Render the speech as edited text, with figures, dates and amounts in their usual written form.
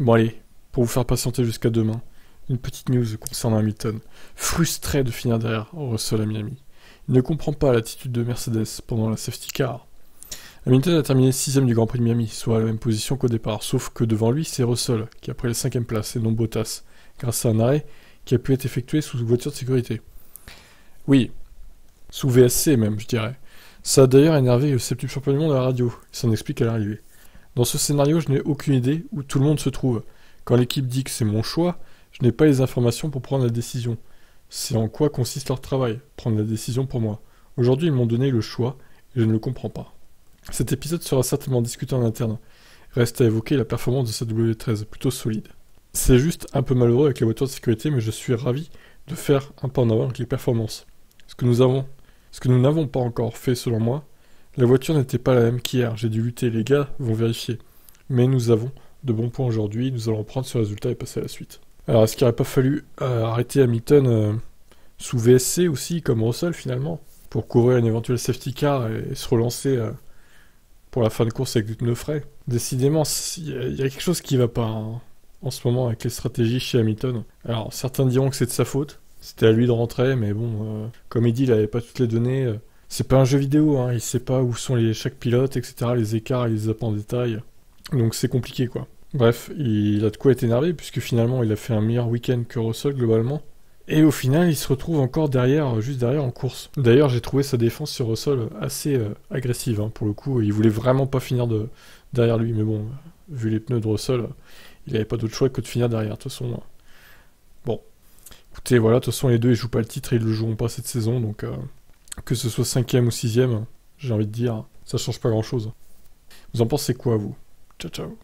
Bon allez, pour vous faire patienter jusqu'à demain, une petite news concernant Hamilton, frustré de finir derrière Russell à Miami. Il ne comprend pas l'attitude de Mercedes pendant la safety car. Hamilton a terminé 6ème du Grand Prix de Miami, soit à la même position qu'au départ, sauf que devant lui, c'est Russell, qui a pris la 5ème place, et non Bottas, grâce à un arrêt qui a pu être effectué sous voiture de sécurité. Oui, sous VSC même, je dirais. Ça a d'ailleurs énervé le 7e champion du monde à la radio, il s'en explique à l'arrivée. Dans ce scénario, je n'ai aucune idée où tout le monde se trouve. Quand l'équipe dit que c'est mon choix, je n'ai pas les informations pour prendre la décision. C'est en quoi consiste leur travail, prendre la décision pour moi. Aujourd'hui, ils m'ont donné le choix, et je ne le comprends pas. Cet épisode sera certainement discuté en interne. Reste à évoquer la performance de cette W13, plutôt solide. C'est juste un peu malheureux avec les voitures de sécurité, mais je suis ravi de faire un pas en avant avec les performances. Ce que nous n'avons pas encore fait selon moi, la voiture n'était pas la même qu'hier, j'ai dû lutter, les gars vont vérifier. Mais nous avons de bons points aujourd'hui, nous allons prendre ce résultat et passer à la suite. Alors est-ce qu'il n'aurait pas fallu arrêter Hamilton sous VSC aussi, comme Russell finalement, pour couvrir une éventuelle safety car et se relancer pour la fin de course avec du pneu frais? Décidément, il y a quelque chose qui ne va pas hein, en ce moment avec les stratégies chez Hamilton. Alors certains diront que c'est de sa faute, c'était à lui de rentrer, mais bon, comme il dit, il n'avait pas toutes les données. C'est pas un jeu vidéo, hein, il sait pas où sont chaque pilote, etc., les écarts, il les a pas en détail. Donc c'est compliqué, quoi. Bref, il a de quoi être énervé, puisque finalement, il a fait un meilleur week-end que Russell, globalement. Et au final, il se retrouve encore derrière, juste derrière en course. D'ailleurs, j'ai trouvé sa défense sur Russell assez agressive, hein, pour le coup. Il voulait vraiment pas finir derrière lui, mais bon, vu les pneus de Russell, il avait pas d'autre choix que de finir derrière, de toute façon. Bon. Écoutez, voilà, de toute façon, les deux, ils jouent pas le titre, ils le joueront pas cette saison, donc que ce soit 5ème ou 6ème, j'ai envie de dire, ça change pas grand-chose. Vous en pensez quoi, vous ? Ciao, ciao.